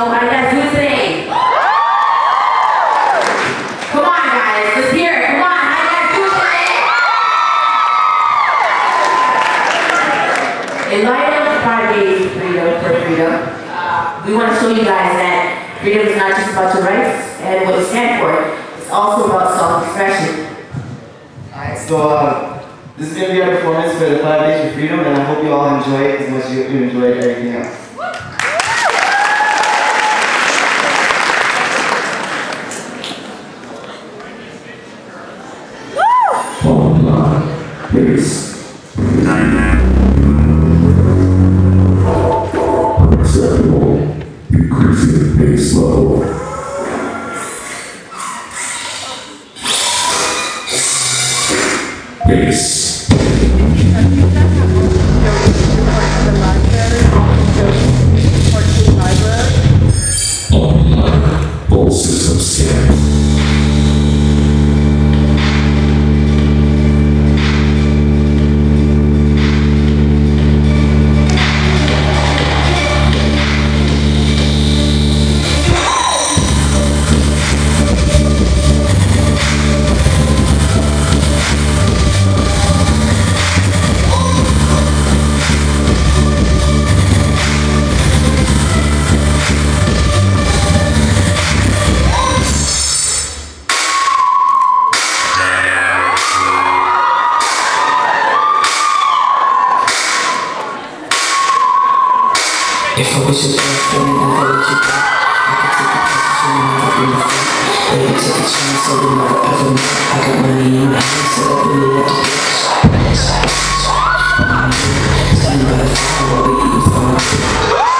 and that's who's saying. Come on, guys, let's hear it. Come on, and that's who's saying. In light of Pride Day for freedom, we want to show you guys that freedom is not just about your rights and what you stand for. It's also about self-expression. Alright, so this is going to be our performance for the 5 days of freedom, and I hope you all enjoy it as much as you enjoyed everything else. If I wish it was for me, then I would keep up. I could take a passage and never be my friend. Baby, take a chance, I would never ever know. I got money in my hands, so I really love to bitch. Standing by the fire while we eat for my food.